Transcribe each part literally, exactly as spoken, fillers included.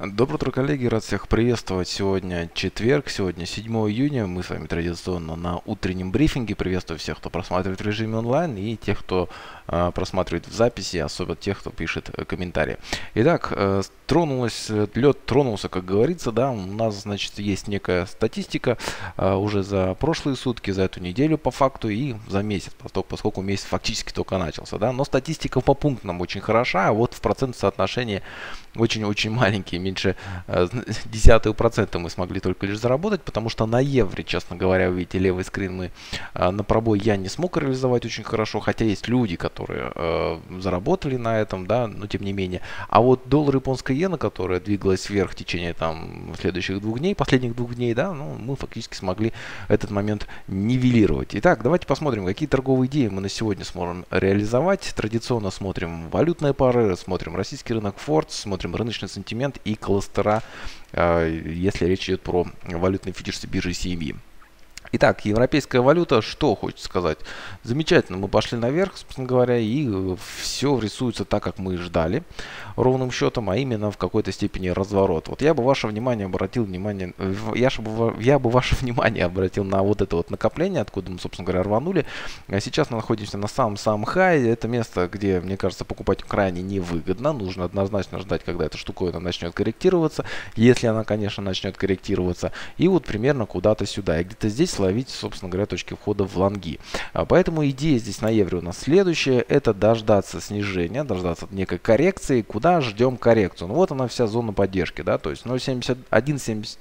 Доброе утро, коллеги, рад всех приветствовать. Сегодня четверг, сегодня седьмое июня, мы с вами традиционно на утреннем брифинге. Приветствую всех, кто просматривает в режиме онлайн, и тех, кто э, просматривает в записи, особенно тех, кто пишет э, комментарии. Итак, э, тронулась, лед тронулся, как говорится, да, у нас, значит, есть некая статистика э, уже за прошлые сутки, за эту неделю по факту и за месяц, поскольку месяц фактически только начался, да, но статистика по пунктам очень хороша, а вот в процент соотношения очень-очень маленькие, меньше десятой процента мы смогли только лишь заработать, потому что на евре, честно говоря, вы видите левый скрин, мы на пробой я не смог реализовать очень хорошо, хотя есть люди, которые э, заработали на этом, да, но тем не менее. А вот доллар японской иены, которая двигалась вверх в течение там следующих двух дней, последних двух дней, да, ну, мы фактически смогли этот момент нивелировать. Итак, давайте посмотрим, какие торговые идеи мы на сегодня сможем реализовать. Традиционно смотрим валютные пары, смотрим российский рынок Форекс, смотрим рыночный сентимент и кластера, если речь идет про валютные фьючерсы биржи си эм и. Итак, европейская валюта, что хочется сказать. Замечательно, мы пошли наверх, собственно говоря, и все рисуется так, как мы и ждали, ровным счетом, а именно в какой-то степени разворот. Вот я бы ваше внимание обратил внимание, я, чтобы, я бы ваше внимание обратил на вот это вот накопление, откуда мы, собственно говоря, рванули. Сейчас мы находимся на самом-самом хай, это место, где, мне кажется, покупать крайне невыгодно, нужно однозначно ждать, когда эта штуковина начнет корректироваться, если она, конечно, начнет корректироваться, и вот примерно куда-то сюда, и где-то здесь ловить, собственно говоря, точки входа в лонги. Поэтому идея здесь на евро у нас следующая. Это дождаться снижения, дождаться некой коррекции. Куда ждем коррекцию? Ну вот она вся зона поддержки, да, то есть ноль семьдесят один семьдесят.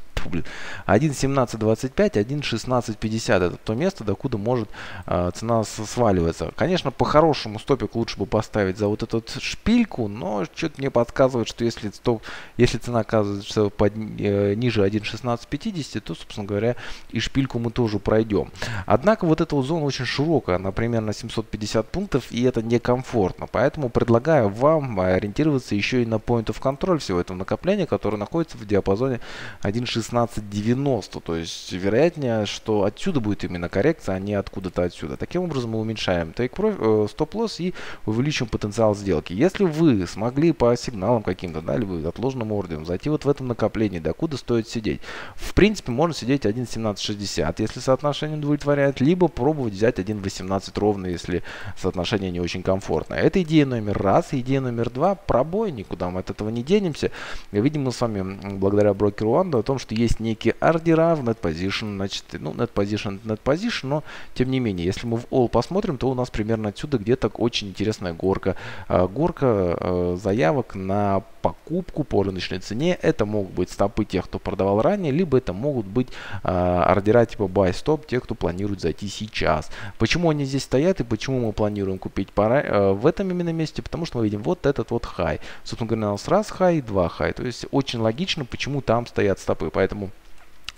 один семнадцать двадцать пять, один шестнадцать пятьдесят. Это то место, докуда может э, цена сваливаться. Конечно, по-хорошему стопик лучше бы поставить за вот эту шпильку, но что-то мне подсказывает, что если, стоп, если цена оказывается под, э, ниже один шестнадцать пятьдесят, то, собственно говоря, и шпильку мы тоже пройдем. Однако вот эта вот зона очень широкая, она примерно семьсот пятьдесят пунктов, и это некомфортно. Поэтому предлагаю вам ориентироваться еще и на point of control всего этого накопления, которое находится в диапазоне один шестнадцать девяносто, то есть вероятнее, что отсюда будет именно коррекция, а не откуда-то отсюда. Таким образом мы уменьшаем стоп-лосс и увеличим потенциал сделки. Если вы смогли по сигналам каким-то, да, либо отложенным ордерам зайти вот в этом накоплении, докуда стоит сидеть. В принципе, можно сидеть один семнадцать шестьдесят, если соотношение удовлетворяет, либо пробовать взять один восемнадцать ровно, если соотношение не очень комфортное. Это идея номер раз. Идея номер два. Пробой, никуда мы от этого не денемся. Видимо, мы с вами благодаря брокеру Уанда о том, что есть некие ордера в net position, значит, ну, net position, net position, но тем не менее, если мы в all посмотрим, то у нас примерно отсюда где-то очень интересная горка. Э, горка э, заявок на покупку по рыночной цене. Это могут быть стопы тех, кто продавал ранее, либо это могут быть э, ордера типа buy stop, тех, кто планирует зайти сейчас. Почему они здесь стоят и почему мы планируем купить пара, э, в этом именно месте? Потому что мы видим вот этот вот хай. Собственно говоря, у нас раз хай и два хай. То есть очень логично, почему там стоят стопы. Поэтому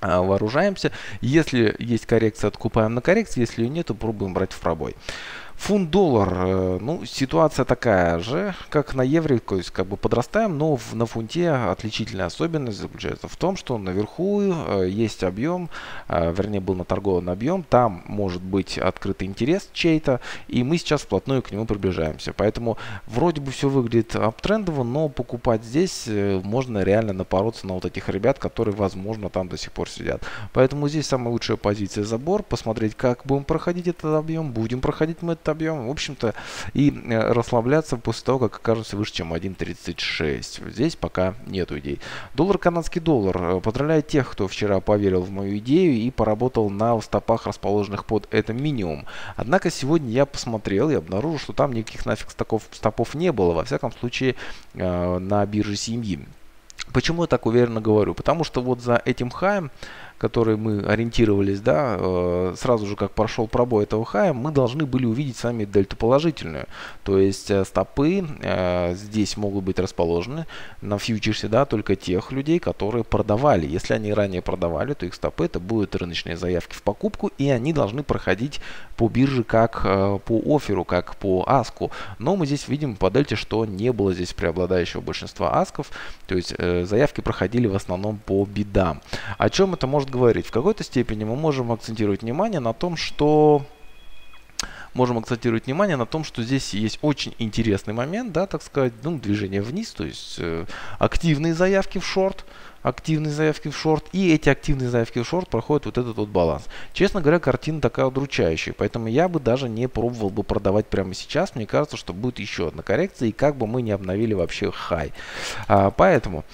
а, вооружаемся. Если есть коррекция, откупаем на коррекции. Если ее нет, то пробуем брать в пробой. Фунт-доллар, ну, ситуация такая же, как на евро, то есть как бы подрастаем, но в, на фунте отличительная особенность заключается в том, что наверху э, есть объем, э, вернее, был наторгован объем, там может быть открытый интерес чей-то, и мы сейчас вплотную к нему приближаемся. Поэтому вроде бы все выглядит аптрендово, но покупать здесь э, можно реально напороться на вот этих ребят, которые, возможно, там до сих пор сидят. Поэтому здесь самая лучшая позиция — забор, посмотреть, как будем проходить этот объем, будем проходить мы это объем, в общем-то, и расслабляться после того, как окажется выше, чем один тридцать шесть. Здесь пока нету идей. Доллар, канадский доллар. Поздравляю тех, кто вчера поверил в мою идею и поработал на стопах, расположенных под это минимум. Однако сегодня я посмотрел и обнаружил, что там никаких нафиг стопов не было, во всяком случае, на бирже семьи. Почему я так уверенно говорю? Потому что вот за этим хаем, который мы ориентировались, да, э, сразу же как прошел пробой этого хая, мы должны были увидеть сами дельту положительную. То есть э, стопы э, здесь могут быть расположены на фьючерсе, да, только тех людей, которые продавали. Если они ранее продавали, то их стопы — это будут рыночные заявки в покупку, и они должны проходить по бирже как э, по оферу, как по аску. Но мы здесь видим по дельте, что не было здесь преобладающего большинства асков, то есть э, заявки проходили в основном по бидам. О чем это может говорить? В какой-то степени мы можем акцентировать внимание на том, что можем акцентировать внимание на том, что здесь есть очень интересный момент, да, так сказать, ну, движение вниз, то есть э, активные заявки в шорт, активные заявки в шорт, и эти активные заявки в шорт проходят вот этот вот баланс. Честно говоря, картина такая удручающая, поэтому я бы даже не пробовал бы продавать прямо сейчас. Мне кажется, что будет еще одна коррекция, и как бы мы не обновили вообще хай. А, поэтому...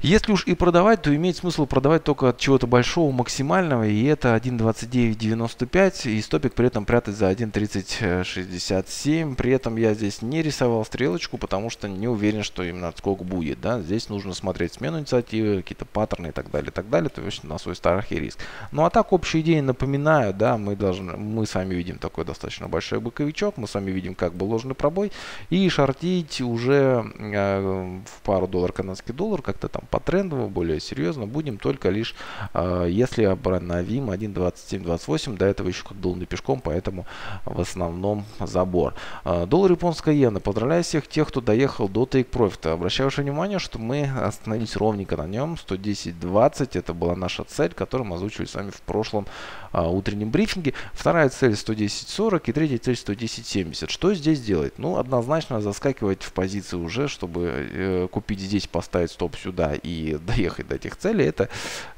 Если уж и продавать, то имеет смысл продавать только от чего-то большого, максимального, и это один двадцать девять девяносто пять, и стопик при этом прятать за один тридцать шестьдесят семь, при этом я здесь не рисовал стрелочку, потому что не уверен, что именно отскок будет, да, здесь нужно смотреть смену инициативы, какие-то паттерны и так далее, и так далее, то есть на свой страх и риск. Ну а так общие идеи напоминаю, да, мы должны, мы сами видим такой достаточно большой боковичок, мы сами видим как бы ложный пробой, и шортить уже э, в пару доллар канадский доллар, как-то там по трендовому, более серьезно, будем только лишь э, если обновим один двадцать семь двадцать восемь, до этого еще как доллар пешком, поэтому в основном забор. Э, доллар японская иена. Поздравляю всех тех, кто доехал до Take Profit. Обращаю ваше внимание, что мы остановились ровненько на нем, сто десять двадцать, это была наша цель, которую мы озвучили с вами в прошлом э, утреннем брифинге. Вторая цель сто десять сорок и третья цель сто десять семьдесят. Что здесь делать? Ну, однозначно заскакивать в позиции уже, чтобы э, купить здесь, поставить стоп сюда и доехать до этих целей, это,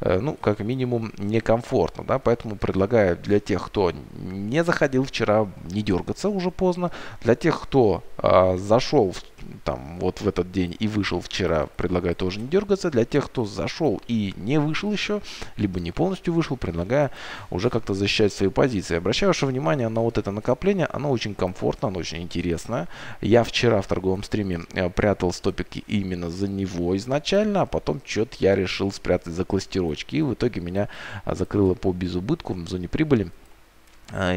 ну, как минимум, некомфортно, да, поэтому предлагаю для тех, кто не заходил вчера, не дергаться, уже поздно. Для тех, кто а, зашел в, там, вот в этот день и вышел вчера, предлагаю тоже не дергаться. Для тех, кто зашел и не вышел еще, либо не полностью вышел, предлагаю уже как-то защищать свои позиции. Обращаю ваше внимание на вот это накопление, оно очень комфортно, оно очень интересно. Я вчера в торговом стриме прятал стопики именно за него изначально, а потом что-то я решил спрятать за кластирочки, и в итоге меня закрыло по безубытку в зоне прибыли.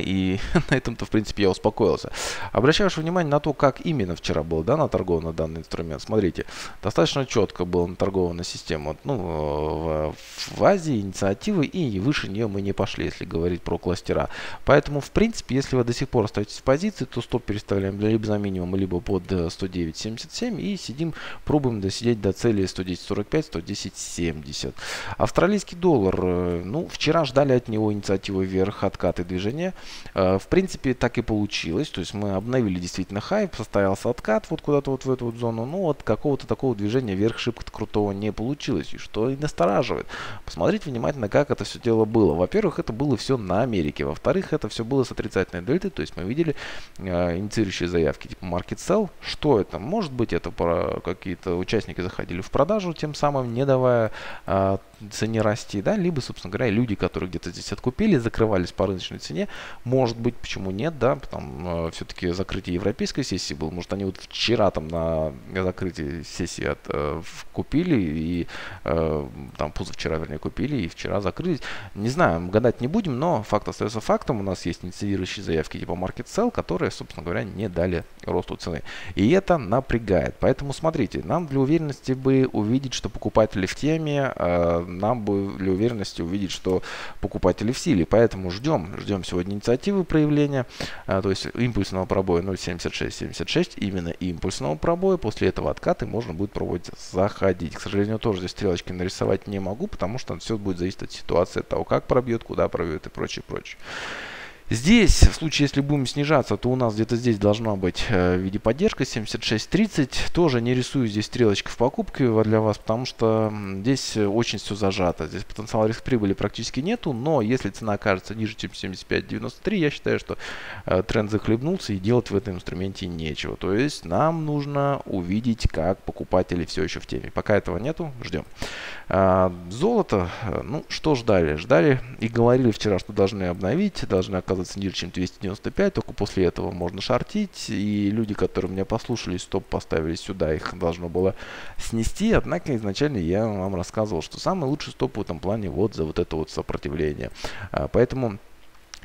И на этом-то, в принципе, я успокоился. Обращаю ваше внимание на то, как именно вчера было, да, наторговано данный инструмент. Смотрите, достаточно четко была наторгована система, ну, в, в Азии инициативы, и выше нее мы не пошли, если говорить про кластера. Поэтому, в принципе, если вы до сих пор остаетесь в позиции, то стоп переставляем либо за минимум, либо под сто девять семьдесят семь, и сидим, пробуем досидеть до цели сто десять сорок пять сто десять семьдесят. Австралийский доллар, ну, вчера ждали от него инициативы вверх, откаты, движения. В принципе, так и получилось. То есть мы обновили действительно хайп, состоялся откат вот куда-то вот в эту вот зону, но от какого-то такого движения вверх шибко крутого не получилось, и что и настораживает. Посмотрите внимательно, как это все дело было. Во-первых, это было все на Америке. Во-вторых, это все было с отрицательной дельтой, то есть мы видели э, инициирующие заявки типа Market Sell. Что это? Может быть, это какие-то участники заходили в продажу, тем самым не давая э, цене расти, да, либо, собственно говоря, люди, которые где-то здесь откупили, закрывались по рыночной цене. Может быть, почему нет, да, там э, все-таки закрытие европейской сессии было, может, они вот вчера там на закрытии сессии от, э, купили, и э, там позавчера, вернее, купили, и вчера закрылись. Не знаю, гадать не будем, но факт остается фактом, у нас есть инициирующие заявки типа Market Sell, которые, собственно говоря, не дали росту цены. И это напрягает, поэтому смотрите, нам для уверенности бы увидеть, что покупатели в теме, э, нам бы для уверенности увидеть, что покупатели в силе, поэтому ждем, ждем сегодня инициативы проявления, а, то есть импульсного пробоя ноль семьдесят шесть семьдесят шесть, именно импульсного пробоя, после этого откаты можно будет пробовать заходить. К сожалению, тоже здесь стрелочки нарисовать не могу, потому что все будет зависеть от ситуации, от того, как пробьет, куда пробьет и прочее, прочее. Здесь, в случае, если будем снижаться, то у нас где-то здесь должна быть э, в виде поддержки семьдесят шесть тридцать. Тоже не рисую здесь стрелочки в покупке для вас, потому что здесь очень все зажато. Здесь потенциал риск прибыли практически нету, но если цена окажется ниже, чем семьдесят пять девяносто три, я считаю, что э, тренд захлебнулся и делать в этом инструменте нечего. То есть нам нужно увидеть, как покупатели все еще в теме. Пока этого нету, ждем. Э, золото, э, ну что ждали? Ждали и говорили вчера, что должны обновить, должны оказаться ниже, чем двести девяносто пять, только после этого можно шортить, и люди, которые меня послушали, стоп поставили сюда, их должно было снести, однако изначально я вам рассказывал, что самый лучший стоп в этом плане вот за вот это вот сопротивление, а, поэтому...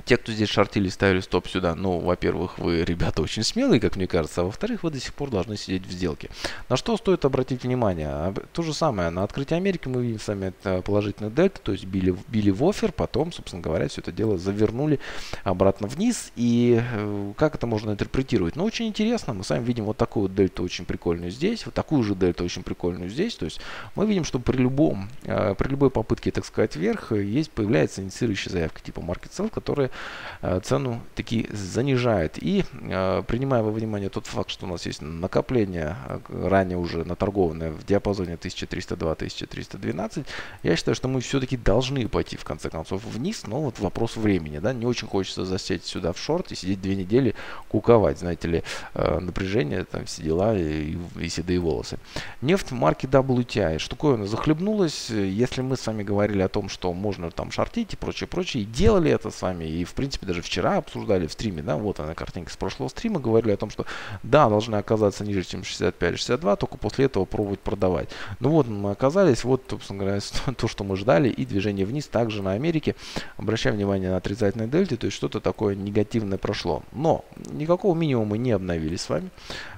Те, кто здесь шортили, ставили стоп сюда, ну, во-первых, вы, ребята, очень смелые, как мне кажется, а во-вторых, вы до сих пор должны сидеть в сделке. На что стоит обратить внимание? То же самое, на открытии Америки мы видим сами это положительный дельта, то есть били, били в оффер, потом, собственно говоря, все это дело завернули обратно вниз, и как это можно интерпретировать? Ну, очень интересно, мы сами видим вот такую дельту очень прикольную здесь, вот такую же дельту очень прикольную здесь, то есть мы видим, что при любом, при любой попытке, так сказать, вверх, есть, появляется инициирующая заявка типа Market Sell, которая которые цену таки занижают. И принимая во внимание тот факт, что у нас есть накопление, ранее уже наторгованное в диапазоне тысяча триста два — тысяча триста двенадцать, я считаю, что мы все-таки должны пойти в конце концов вниз, но вот вопрос времени, да, не очень хочется засесть сюда в шорт и сидеть две недели куковать, знаете ли, напряжение, там все дела и, и седые волосы. Нефть марки дабл ю ти ай, штуковина захлебнулась, если мы с вами говорили о том, что можно там шортить и прочее, прочее, и делали это с вами, и в принципе даже вчера обсуждали в стриме, да, вот она картинка с прошлого стрима, говорили о том, что да, должна оказаться ниже, чем шестьдесят пять — шестьдесят два, только после этого пробовать продавать. Ну вот мы оказались, вот, собственно говоря, то, что мы ждали, и движение вниз также на Америке, обращая внимание на отрицательные дельты, то есть что-то такое негативное прошло. Но никакого минимума не обновили с вами,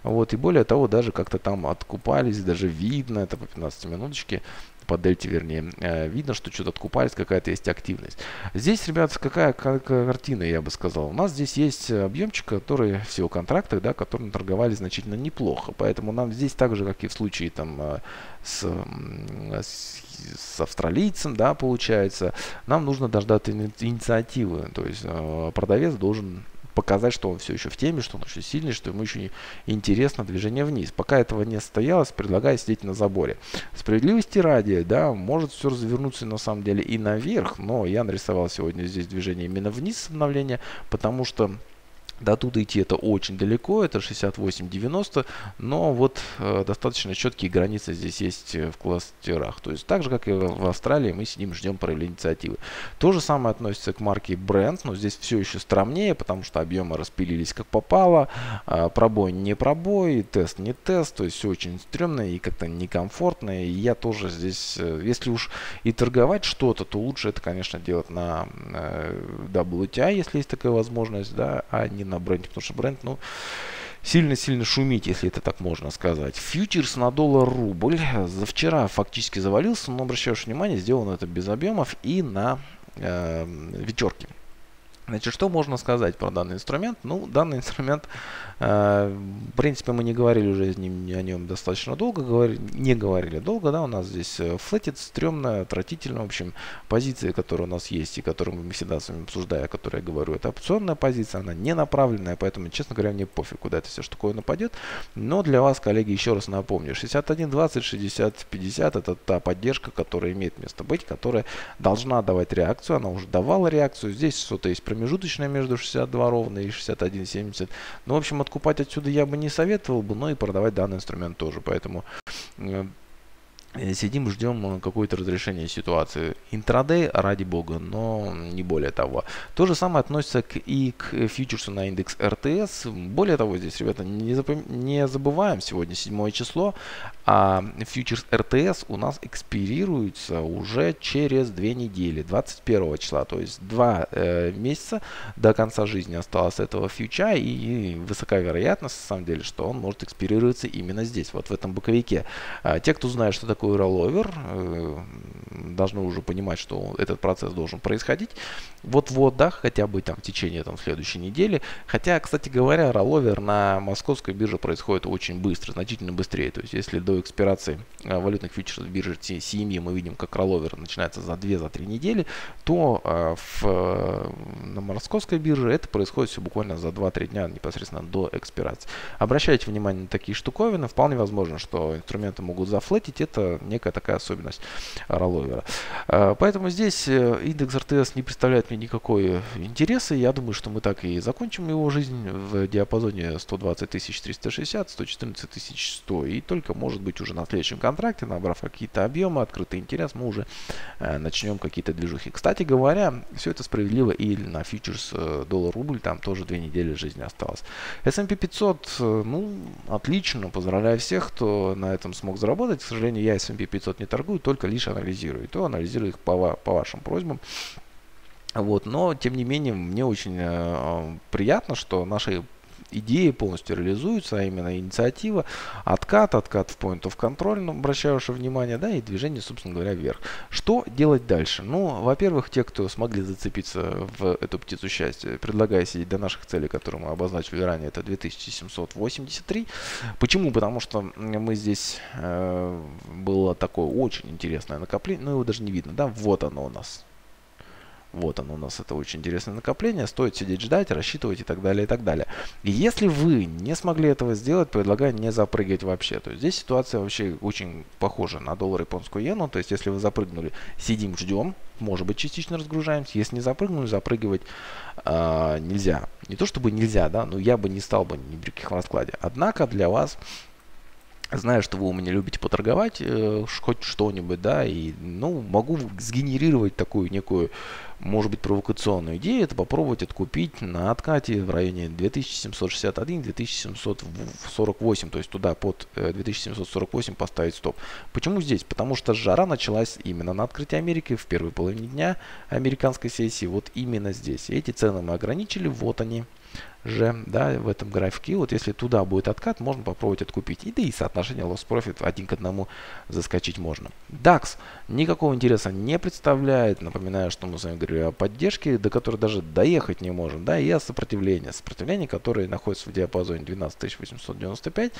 вот, и более того, даже как-то там откупались, даже видно, это по пятнадцать минуточки, по дельте, вернее, видно, что что-то откупались, какая-то есть активность. Здесь, ребята, какая картина, я бы сказал. У нас здесь есть объемчик, который, всего контракты, да, которым торговали значительно неплохо. Поэтому нам здесь так же, как и в случае там с, с, с австралийцем, да, получается, нам нужно дождаться инициативы. То есть продавец должен показать, что он все еще в теме, что он еще сильный, что ему еще интересно движение вниз. Пока этого не состоялось, предлагаю сидеть на заборе. Справедливости ради, да, может все развернуться на самом деле и наверх, но я нарисовал сегодня здесь движение именно вниз с обновления, потому что до туда идти это очень далеко, это шестьдесят восемь — девяносто, но вот э, достаточно четкие границы здесь есть в кластерах. То есть так же, как и в Австралии, мы сидим, ждем проявления инициативы. То же самое относится к марке Brent, но здесь все еще стромнее, потому что объемы распилились как попало, э, пробой не пробой, тест не тест, то есть все очень стрёмно и как-то некомфортно. И я тоже здесь, э, если уж и торговать что-то, то лучше это, конечно, делать на э, дабл ю ти ай, если есть такая возможность, да, а не на на бренде, потому что бренд, ну, сильно-сильно шумить, если это так можно сказать. Фьючерс на доллар-рубль за вчера фактически завалился, но, обращаешь внимание, сделано это без объемов и на э, вечерке. Значит, что можно сказать про данный инструмент? Ну, данный инструмент, э, в принципе, мы не говорили уже с ним, о нем достаточно долго, говорили, не говорили долго, да, у нас здесь флетит, стрёмно, отвратительно, в общем, позиции, которые у нас есть и которые мы всегда с вами обсуждаем, о которой я говорю, это опционная позиция, она не направленная, поэтому, честно говоря, мне пофиг, куда это все штуковина нападет, но для вас, коллеги, еще раз напомню, шестьдесят один двадцать, шестьдесят пятьдесят это та поддержка, которая имеет место быть, которая должна давать реакцию, она уже давала реакцию, здесь что-то есть примерно промежуточная между шестьдесят два ровно и шестьдесят один семьдесят. Ну, в общем, откупать отсюда я бы не советовал бы, но и продавать данный инструмент тоже. Поэтому э, сидим, ждем какое-то разрешение ситуации. Интрадей, ради бога, но не более того. То же самое относится к, и к фьючерсу на индекс эр тэ эс. Более того, здесь, ребята, не, запом... не забываем, сегодня седьмое число, а фьючерс эр тэ эс у нас экспирируется уже через две недели, двадцать первого числа, то есть два э, месяца до конца жизни осталось этого фьюча, и, и высока вероятность, на самом деле, что он может экспирироваться именно здесь, вот в этом боковике. А, те, кто знает, что такое ролловер, э, должны уже понимать, что этот процесс должен происходить вот-вот, да, хотя бы там в течение там, следующей недели, хотя, кстати говоря, ролловер на московской бирже происходит очень быстро, значительно быстрее, то есть если до экспирации валютных фьючерсов биржи си эм и мы видим, как ролловер начинается за две — три недели, то в, на московской бирже это происходит все буквально за два-три дня непосредственно до экспирации. Обращайте внимание на такие штуковины. Вполне возможно, что инструменты могут зафлетить. Это некая такая особенность ролловера. Поэтому здесь индекс эр тэ эс не представляет мне никакой интереса. Я думаю, что мы так и закончим его жизнь в диапазоне сто двадцать тысяч триста шестьдесят, сто четырнадцать тысяч сто. И только можно, может быть, уже на следующем контракте, набрав какие-то объемы, открытый интерес, мы уже э, начнем какие-то движухи. Кстати говоря, все это справедливо и на фьючерс э, доллар-рубль, там тоже две недели жизни осталось. эс энд пи пятьсот, э, ну, отлично, поздравляю всех, кто на этом смог заработать. К сожалению, я эс энд пи пятьсот не торгую, только лишь анализирую, и то анализирую их по, по вашим просьбам. Вот, но, тем не менее, мне очень э, приятно, что наши идеи полностью реализуются, а именно инициатива, откат, откат в point of control, обращаю ваше внимание, да, и движение, собственно говоря, вверх. Что делать дальше? Ну, во-первых, те, кто смогли зацепиться в эту птицу счастья, предлагаю сидеть до наших целей, которые мы обозначили ранее, это две тысячи семьсот восемьдесят три. Почему? Потому что мы здесь э, было такое очень интересное накопление, но его даже не видно, да, вот оно у нас. Вот оно у нас, это очень интересное накопление. Стоит сидеть, ждать, рассчитывать и так далее, и так далее. И если вы не смогли этого сделать, предлагаю не запрыгивать вообще. То есть здесь ситуация вообще очень похожа на доллар и японскую иену. То есть если вы запрыгнули, сидим, ждем. Может быть, частично разгружаемся. Если не запрыгнули, запрыгивать э, нельзя. Не то чтобы нельзя, да, но я бы не стал бы ни при каких раскладе. Однако для вас... Знаю, что вы у меня любите поторговать, э, хоть что-нибудь, да, и, ну, могу сгенерировать такую некую, может быть, провокационную идею, это попробовать откупить на откате в районе две тысячи семьсот шестьдесят один — две тысячи семьсот сорок восемь, то есть туда под две тысячи семьсот сорок восемь поставить стоп. Почему здесь? Потому что жара началась именно на открытии Америки в первой половине дня американской сессии, вот именно здесь. Эти цены мы ограничили, вот они. Же, да, в этом графике. Вот если туда будет откат, можно попробовать откупить. И да и соотношение лосс-профит один к одному заскочить можно. дакс никакого интереса не представляет. Напоминаю, что мы с вами говорили о поддержке, до которой даже доехать не можем. Да, и о сопротивлении. Сопротивление, которое находится в диапазоне двенадцать тысяч восемьсот девяносто пять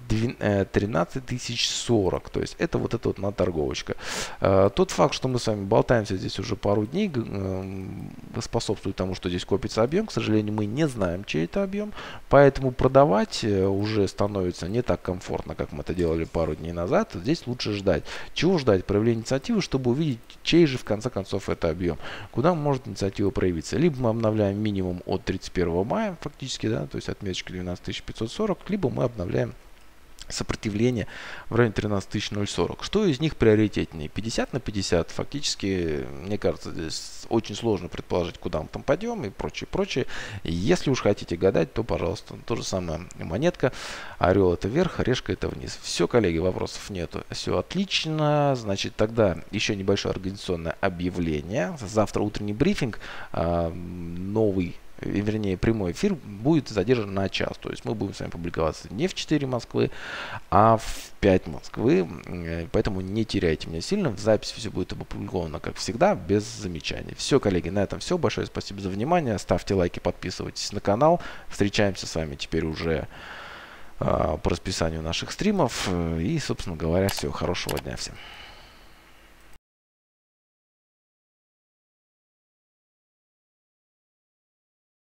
— тринадцать тысяч сорок. То есть это вот эта вот наторговочка. Тот факт, что мы с вами болтаемся здесь уже пару дней, способствует тому, что здесь копится объем. К сожалению, мы не знаем, чей это объем, поэтому продавать уже становится не так комфортно, как мы это делали пару дней назад. Здесь лучше ждать. Чего ждать? Проявления инициативы, чтобы увидеть, чей же в конце концов это объем, куда может инициатива проявиться. Либо мы обновляем минимум от тридцать первого мая, фактически, да, то есть отметочка двенадцать тысяч пятьсот сорок, либо мы обновляем сопротивление в районе тринадцать тысяч сорок. Что из них приоритетнее? пятьдесят на пятьдесят. Фактически, мне кажется, здесь очень сложно предположить, куда мы там пойдем и прочее, прочее. Если уж хотите гадать, то, пожалуйста, то же самое монетка. Орел — это вверх, решка — это вниз. Все, коллеги, вопросов нету. Все отлично. Значит, тогда еще небольшое организационное объявление. Завтра утренний брифинг. Новый Вернее, прямой эфир будет задержан на час. То есть мы будем с вами публиковаться не в четыре Москвы, а в пять Москвы. Поэтому не теряйте меня сильно. В записи все будет опубликовано, как всегда, без замечаний. Все, коллеги, на этом все. Большое спасибо за внимание. Ставьте лайки, подписывайтесь на канал. Встречаемся с вами теперь уже э, по расписанию наших стримов. И, собственно говоря, всего хорошего дня всем.